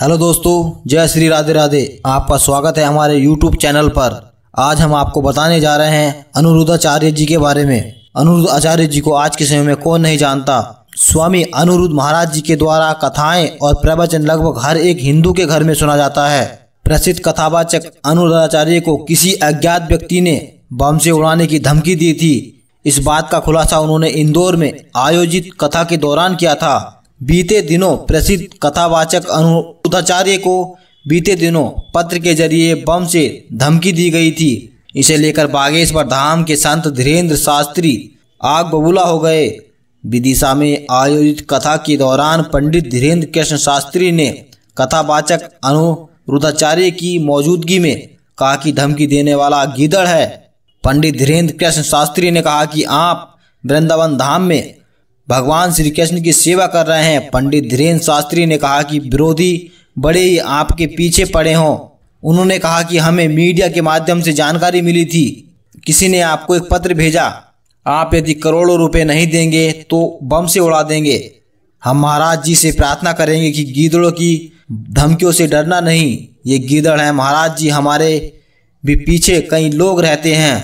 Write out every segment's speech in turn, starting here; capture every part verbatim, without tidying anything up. Hello दोस्तों, जय श्री राधे राधे। आपका स्वागत है हमारे यूट्यूब चैनल पर। आज हम आपको बताने जा रहे हैं अनिरूद्ध आचार्य जी के बारे में। अनिरूद्ध आचार्य जी को आज के समय में कौन नहीं जानता। स्वामी अनिरूद्ध महाराज जी के द्वारा कथाएं और प्रवचन लगभग हर एक हिंदू के घर में सुना जाता है। प्रसिद्ध कथावाचक अनिरूद्ध आचार्य को किसी अज्ञात व्यक्ति ने बम से उड़ाने की धमकी दी थी। इस बात का खुलासा उन्होंने इंदौर में आयोजित कथा के दौरान किया था। बीते दिनों प्रसिद्ध कथावाचक अनिरूद्ध आचार्य को बीते दिनों पत्र के जरिए बम से धमकी दी गई थी। इसे लेकर बागेश्वर धाम के संत धीरेन्द्र शास्त्री आग बबूला हो गए। विदिशा में आयोजित कथा के दौरान पंडित धीरेन्द्र कृष्ण शास्त्री ने कथावाचक अनिरूद्ध आचार्य की मौजूदगी में कहा कि धमकी देने वाला गीदड़ है। पंडित धीरेन्द्र कृष्ण शास्त्री ने कहा कि आप वृंदावन धाम में भगवान श्री कृष्ण की सेवा कर रहे हैं। पंडित धीरेन्द्र शास्त्री ने कहा कि विरोधी बड़े ही आपके पीछे पड़े हों। उन्होंने कहा कि हमें मीडिया के माध्यम से जानकारी मिली थी, किसी ने आपको एक पत्र भेजा, आप यदि करोड़ों रुपए नहीं देंगे तो बम से उड़ा देंगे। हम महाराज जी से प्रार्थना करेंगे कि गीदड़ों की धमकियों से डरना नहीं, ये गीदड़ है महाराज जी। हमारे भी पीछे कई लोग रहते हैं।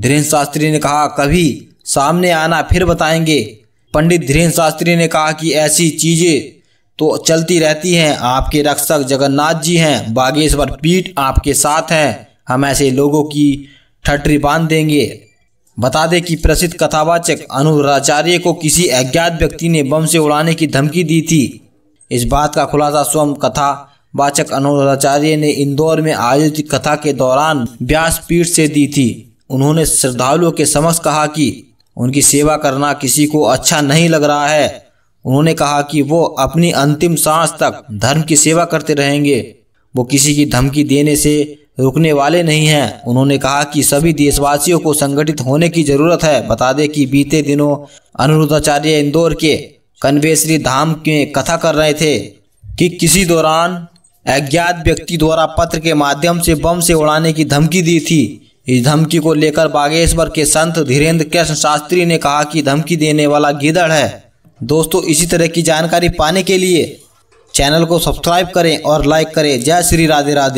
धीरेन्द्र शास्त्री ने कहा, कभी सामने आना फिर बताएंगे। पंडित धीरेन्द्र शास्त्री ने कहा कि ऐसी चीजें तो चलती रहती हैं। आपके रक्षक जगन्नाथ जी हैं, बागेश्वर पीठ आपके साथ हैं। हम ऐसे लोगों की ठटरी बांध देंगे। बता दें कि प्रसिद्ध कथावाचक अनिरूद्ध आचार्य को किसी अज्ञात व्यक्ति ने बम से उड़ाने की धमकी दी थी। इस बात का खुलासा स्वयं कथावाचक अनिरूद्ध आचार्य ने इंदौर में आयोजित कथा के दौरान व्यासपीठ से दी थी। उन्होंने श्रद्धालुओं के समक्ष कहा कि उनकी सेवा करना किसी को अच्छा नहीं लग रहा है। उन्होंने कहा कि वो अपनी अंतिम सांस तक धर्म की सेवा करते रहेंगे। वो किसी की धमकी देने से रुकने वाले नहीं हैं। उन्होंने कहा कि सभी देशवासियों को संगठित होने की जरूरत है। बता दें कि बीते दिनों अनिरूद्ध आचार्य इंदौर के कन्वेश्वरी धाम में कथा कर रहे थे कि किसी दौरान अज्ञात व्यक्ति द्वारा पत्र के माध्यम से बम से उड़ाने की धमकी दी थी। इस धमकी को लेकर बागेश्वर के संत धीरेन्द्र कृष्ण शास्त्री ने कहा कि धमकी देने वाला गीदड़ है। दोस्तों, इसी तरह की जानकारी पाने के लिए चैनल को सब्सक्राइब करें और लाइक करें। जय श्री राधे राधे।